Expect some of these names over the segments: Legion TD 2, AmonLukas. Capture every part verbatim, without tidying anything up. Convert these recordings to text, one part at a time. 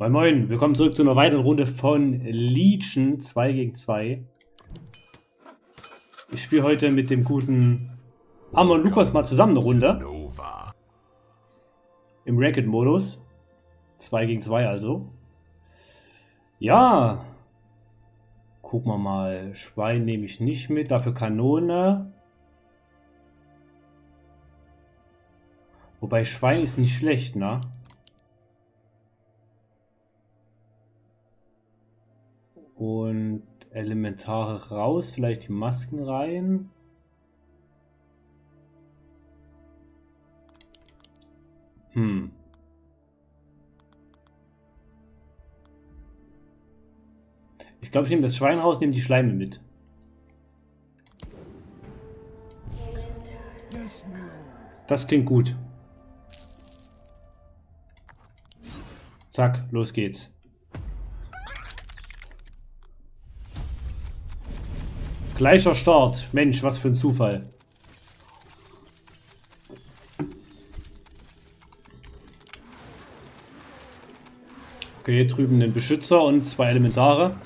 Moin Moin, willkommen zurück zu einer weiteren Runde von Legion zwei gegen zwei. Ich spiele heute mit dem guten AmonLukas mal zusammen eine Runde. Im Ranked-Modus. zwei gegen zwei also. Ja. Gucken wir mal. Schwein nehme ich nicht mit, dafür Kanone. Wobei Schwein ist nicht schlecht, ne? Und Elementare raus, vielleicht die Masken rein. Hm. Ich glaube, ich nehme das Schwein raus, nehme die Schleime mit. Das klingt gut. Zack, los geht's. Gleicher Start. Mensch, was für ein Zufall. Okay, drüben den Beschützer und zwei Elementare.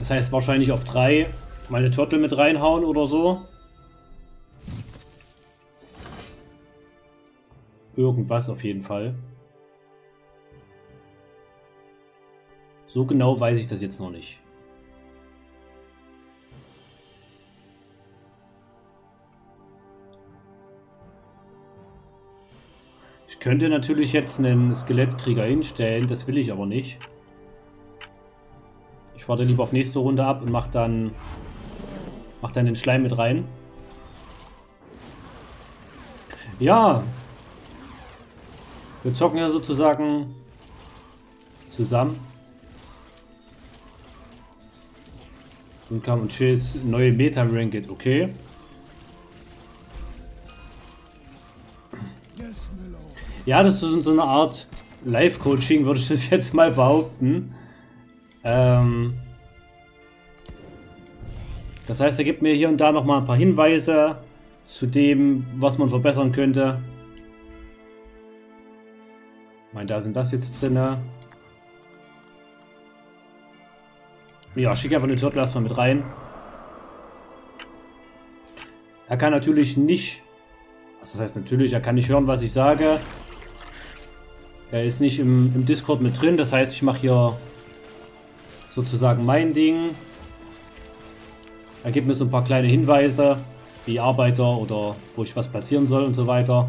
Das heißt wahrscheinlich auf drei meine Turtle mit reinhauen oder so. Irgendwas auf jeden Fall. So genau weiß ich das jetzt noch nicht. Ich könnte natürlich jetzt einen Skelettkrieger hinstellen, das will ich aber nicht. Ich warte lieber auf nächste Runde ab und mach dann, mach dann den Schleim mit rein. Ja, wir zocken ja sozusagen zusammen. Und Kampf und Chase, neue Meta-Ranked, okay. Ja, das ist so eine Art Live-Coaching, würde ich das jetzt mal behaupten. Ähm das heißt, er gibt mir hier und da nochmal ein paar Hinweise zu dem, was man verbessern könnte. Ich meine, da sind das jetzt drin. Ja, schick einfach den Turtle erstmal mit rein. Er kann natürlich nicht... Also das heißt natürlich, er kann nicht hören, was ich sage. Er ist nicht im, im Discord mit drin, das heißt, ich mache hier sozusagen mein Ding. Er gibt mir so ein paar kleine Hinweise, wie Arbeiter oder wo ich was platzieren soll und so weiter.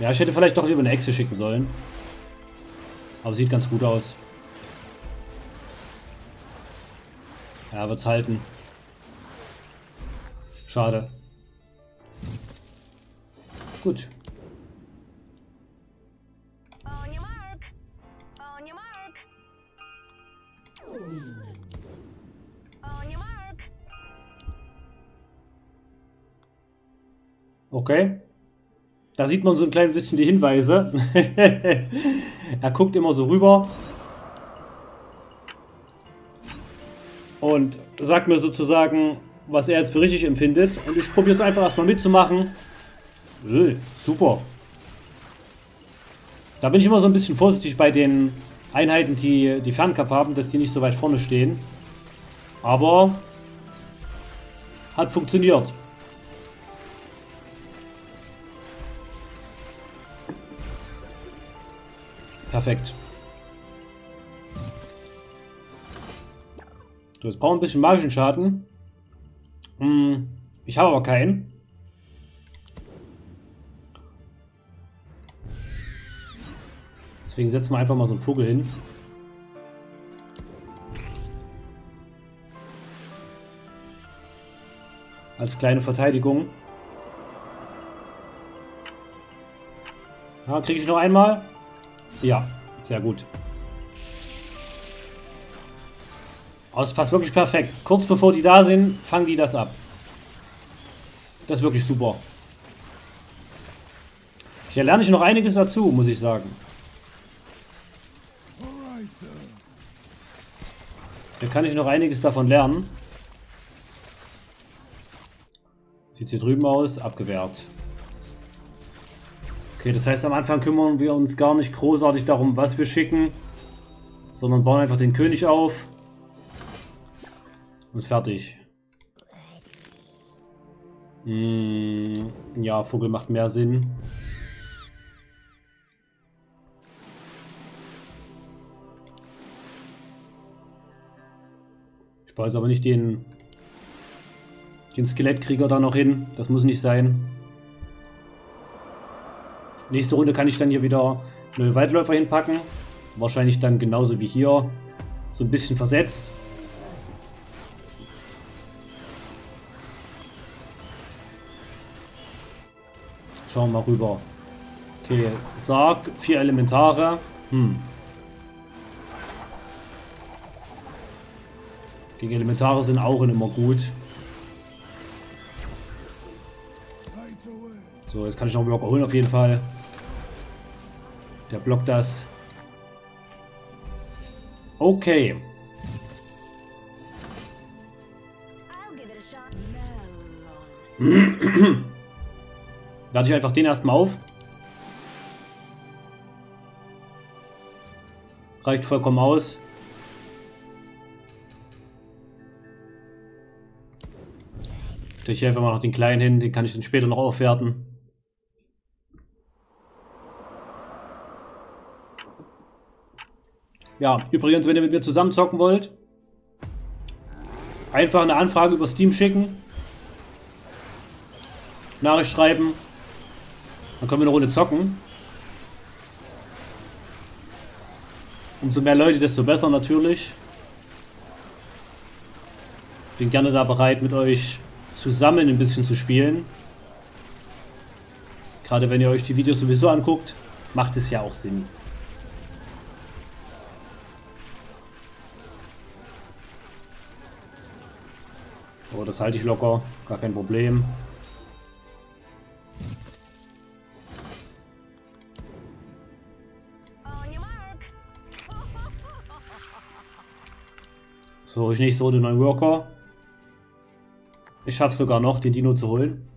Ja, ich hätte vielleicht doch lieber eine Echse schicken sollen. Aber sieht ganz gut aus. Ja, wird's halten. Schade. Gut. Okay. Da sieht man so ein klein bisschen die Hinweise. Er guckt immer so rüber. Und sagt mir sozusagen, was er jetzt für richtig empfindet. Und ich probiere es einfach erstmal mitzumachen. Öh, super. Da bin ich immer so ein bisschen vorsichtig bei den Einheiten, die die Fernkampf haben, dass die nicht so weit vorne stehen. Aber hat funktioniert. Perfekt. Du, jetzt brauchen wir ein bisschen magischen Schaden. Ich habe aber keinen. Deswegen setzen wir einfach mal so einen Vogel hin. Als kleine Verteidigung. Ja, kriege ich noch einmal? Ja, sehr gut. Oh, das passt wirklich perfekt. Kurz bevor die da sind, fangen die das ab. Das ist wirklich super. Hier lerne ich noch einiges dazu, muss ich sagen. Da kann ich noch einiges davon lernen. Sieht hier drüben aus, abgewehrt. Okay, das heißt, am Anfang kümmern wir uns gar nicht großartig darum, was wir schicken, sondern bauen einfach den König auf und fertig. Hm, ja, Vogel macht mehr Sinn. Ich weiß aber nicht den, den Skelettkrieger da noch hin. Das muss nicht sein. Nächste Runde kann ich dann hier wieder neue Waldläufer hinpacken. Wahrscheinlich dann genauso wie hier. So ein bisschen versetzt. Schauen wir mal rüber. Okay, Sarg, vier Elementare. Hm. Gegen Elementare sind auch immer gut. So, jetzt kann ich noch einen Block erholen auf jeden Fall. Der blockt das. Okay. Lade ich einfach den erstmal auf. Reicht vollkommen aus. Ich helfe mal noch den Kleinen hin, den kann ich dann später noch aufwerten. Ja, übrigens, wenn ihr mit mir zusammen zocken wollt, einfach eine Anfrage über Steam schicken. Nachricht schreiben. Dann können wir eine Runde zocken. Umso mehr Leute, desto besser natürlich. Bin gerne da bereit, mit euch zusammen ein bisschen zu spielen. Gerade wenn ihr euch die Videos sowieso anguckt, macht es ja auch Sinn. Oh, das halte ich locker, gar kein Problem. So, ich nächste Runde neuen Worker. Ich schaffe sogar noch, den Dino zu holen.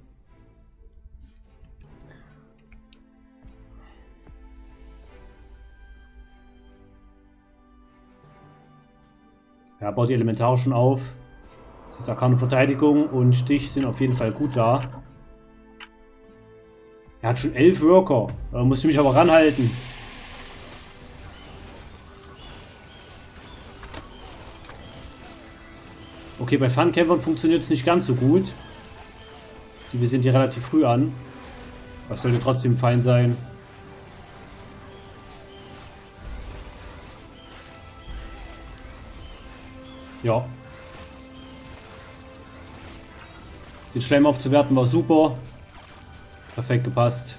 Ja, baut die Elementare schon auf. Das Arkane Verteidigung und Stich sind auf jeden Fall gut da. Er hat schon elf Worker. Da muss ich mich aber ranhalten. Okay, bei Fernkämpfern funktioniert es nicht ganz so gut. Wir sind hier relativ früh an. Das sollte trotzdem fein sein. Ja. Den Schleim aufzuwerten war super. Perfekt gepasst.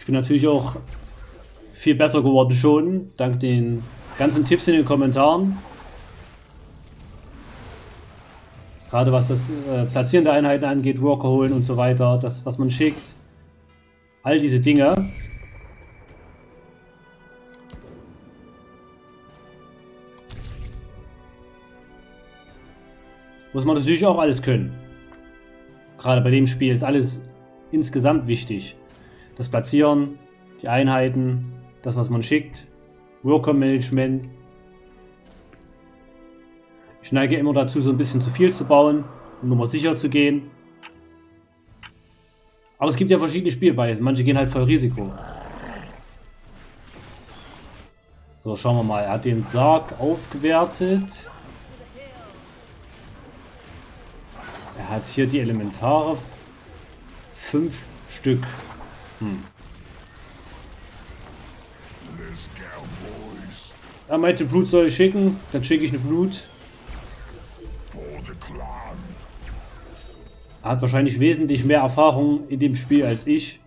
Ich bin natürlich auch viel besser geworden schon, dank den ganzen Tipps in den Kommentaren. Gerade was das äh, Platzieren der Einheiten angeht, Worker holen und so weiter, das was man schickt. All diese Dinge. Muss man natürlich auch alles können. Gerade bei dem Spiel ist alles insgesamt wichtig. Das Platzieren, die Einheiten, das was man schickt, Worker-Management. Ich neige immer dazu, so ein bisschen zu viel zu bauen, um nochmal sicher zu gehen. Aber es gibt ja verschiedene Spielweisen, manche gehen halt voll Risiko. So, schauen wir mal, er hat den Sarg aufgewertet. Er hat hier die Elementare, fünf Stück. Hm. Er meinte, Brut soll ich schicken, dann schicke ich eine Brut. Er hat wahrscheinlich wesentlich mehr Erfahrung in dem Spiel als ich.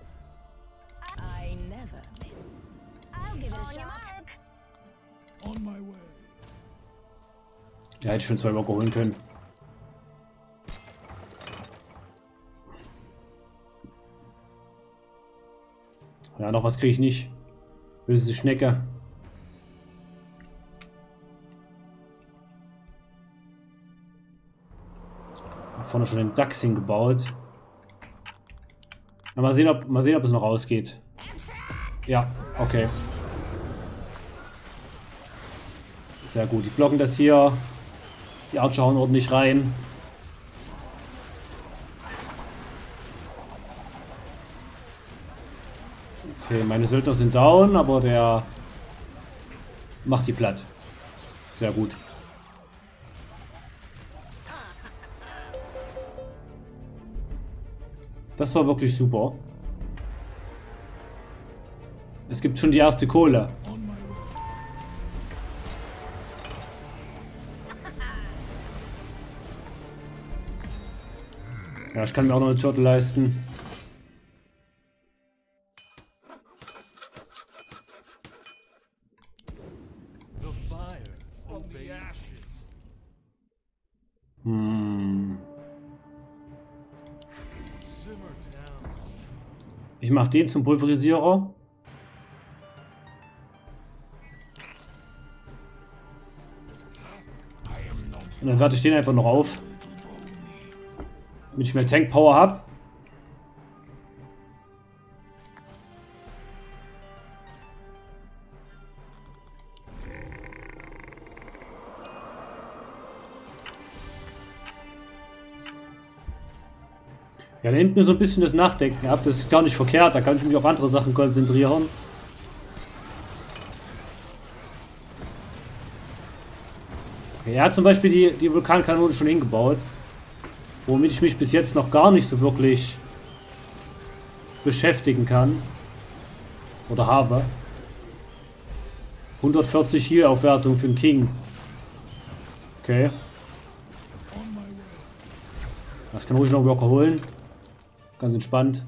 Ja, hätte ich schon zwei Worker holen können. Ja, noch was kriege ich nicht. Böse Schnecke. vorne schon den Dachs hingebaut. Na, mal sehen, ob, mal sehen, ob es noch rausgeht. Ja, okay. Sehr gut. Die blocken das hier. Die Archer hauen ordentlich rein. Okay, meine Söldner sind down, aber der macht die platt. Sehr gut. Das war wirklich super. Es gibt schon die erste Kohle. Ja, ich kann mir auch noch eine Turtle leisten. Hm. Ich mache den zum Pulverisierer. Und dann warte ich den einfach noch auf. Damit ich mehr Tank-Power habe. Ja, da nimmt mir so ein bisschen das Nachdenken ab. Das ist gar nicht verkehrt. Da kann ich mich auf andere Sachen konzentrieren. Okay, er hat zum Beispiel die, die Vulkankanone schon hingebaut. Womit ich mich bis jetzt noch gar nicht so wirklich beschäftigen kann. Oder habe. hundertvierzig Heal-Aufwertung für den King. Okay. Das kann ruhig noch locker holen. Ganz entspannt.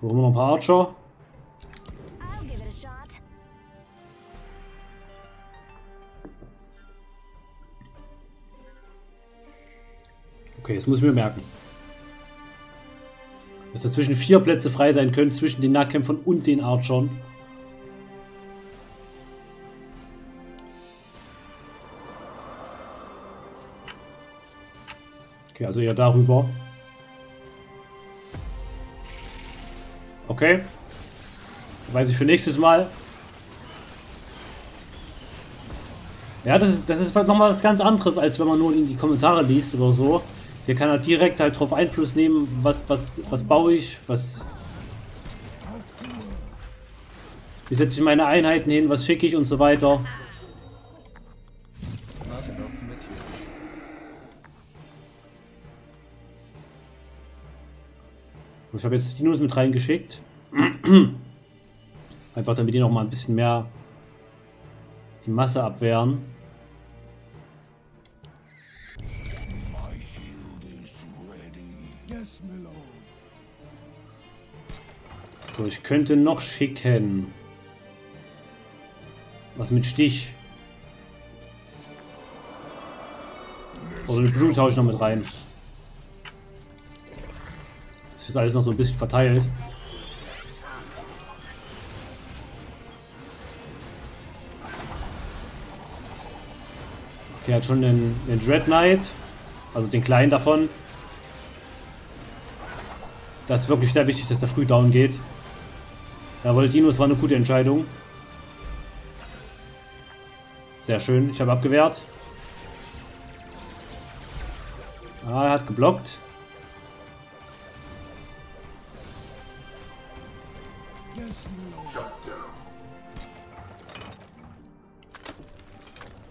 Brauchen wir noch ein paar Archer? Okay, das muss ich mir merken. Dass dazwischen vier Plätze frei sein können, zwischen den Nahkämpfern und den Archern. Okay, also eher darüber. Okay, weiß ich für nächstes Mal. Ja, das ist, das ist nochmal was ganz anderes, als wenn man nur in die Kommentare liest oder so. Hier kann er direkt halt drauf Einfluss nehmen, was, was, was baue ich, was... Wie setze ich meine Einheiten hin, was schicke ich und so weiter. Ich habe jetzt Dinos mit reingeschickt. Einfach damit die noch mal ein bisschen mehr die Masse abwehren. So, ich könnte noch schicken. Was mit Stich? Oder mit Blut haue ich noch mit rein. Ist alles noch so ein bisschen verteilt. Okay, hat schon den, den Dread Knight, also den kleinen davon. Das ist wirklich sehr wichtig, dass der früh down geht. Da wollte Dinos, war eine gute Entscheidung. Sehr schön, ich habe abgewehrt. Ah, er hat geblockt.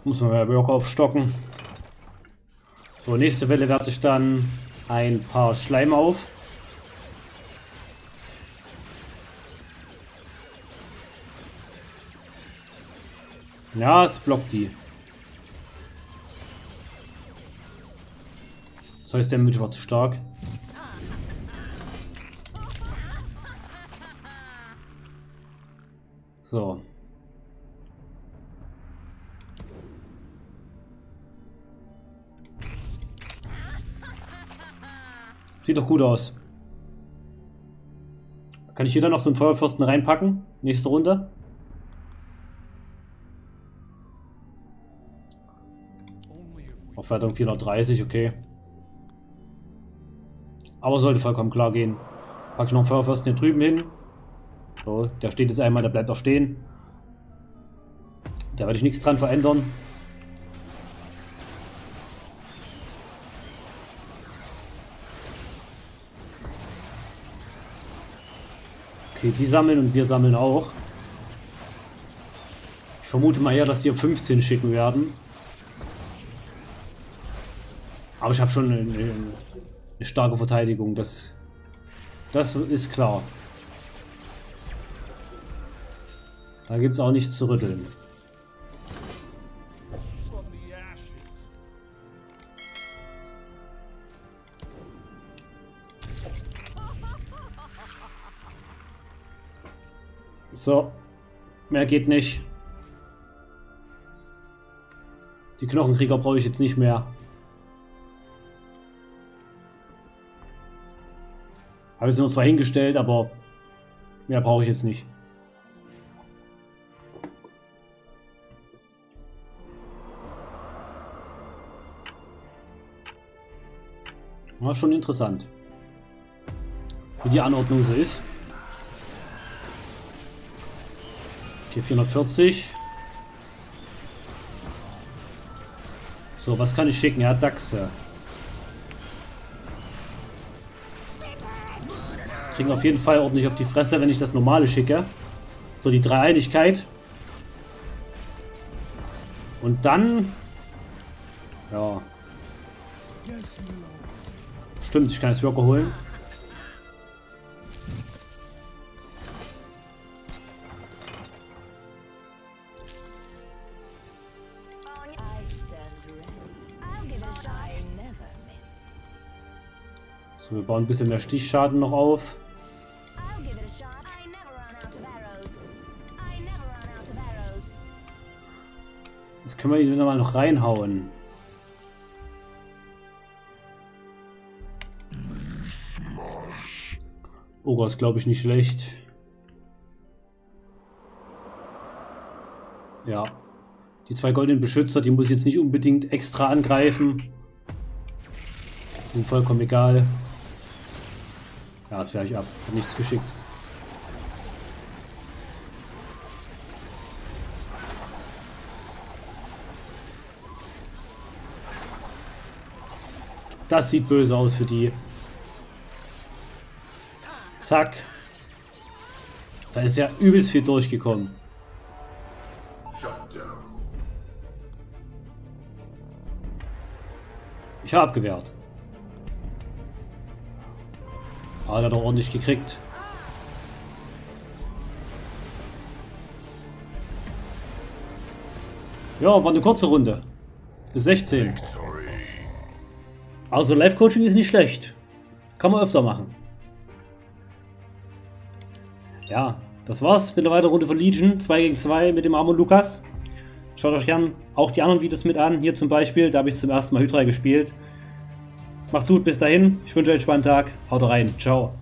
Muss man mal Worker aufstocken. So, nächste Welle werde ich dann ein paar Schleim auf. Ja, es blockt die. Das heißt, der Damage war zu stark. So. Sieht doch gut aus. Kann ich hier dann noch so einen Feuerfürsten reinpacken? Nächste Runde. Auf Wertung vierhundertdreißig, okay. Aber sollte vollkommen klar gehen. Pack ich noch einen Feuerfürsten hier drüben hin. So, der steht jetzt einmal, der bleibt auch stehen. Da werde ich nichts dran verändern. Okay, die sammeln und wir sammeln auch. Ich vermute mal eher, dass die auf fünfzehn schicken werden. Aber ich habe schon eine, eine starke Verteidigung, das, das ist klar. Da gibt es auch nichts zu rütteln. So, mehr geht nicht. Die Knochenkrieger brauche ich jetzt nicht mehr. Habe ich nur zwar hingestellt, aber mehr brauche ich jetzt nicht. War schon interessant, wie die Anordnung so ist. Okay, vierhundertvierzig. So, was kann ich schicken? Ja, Dachse. Kriegen auf jeden Fall ordentlich auf die Fresse, wenn ich das normale schicke. So, die Dreieinigkeit. Und dann... Ja. Stimmt, ich kann das Worker holen. So, wir bauen ein bisschen mehr Stichschaden noch auf. Jetzt können wir die nochmal noch reinhauen. Ogre ist, glaube ich, nicht schlecht. Ja. Die zwei goldenen Beschützer, die muss ich jetzt nicht unbedingt extra angreifen. Die sind vollkommen egal. Ja, das wäre ich ab. Hat nichts geschickt. Das sieht böse aus für die. Zack. Da ist ja übelst viel durchgekommen. Ich habe abgewehrt. Ah, der hat doch ordentlich gekriegt. Ja, war eine kurze Runde. Bis sechzehn. Also Live-Coaching ist nicht schlecht. Kann man öfter machen. Ja, das war's mit einer weiteren Runde von Legion zwei gegen zwei mit dem AmonLukas. Schaut euch gern auch die anderen Videos mit an. Hier zum Beispiel, da habe ich zum ersten Mal Hydra gespielt. Macht's gut, bis dahin. Ich wünsche euch einen spannenden Tag. Haut rein. Ciao.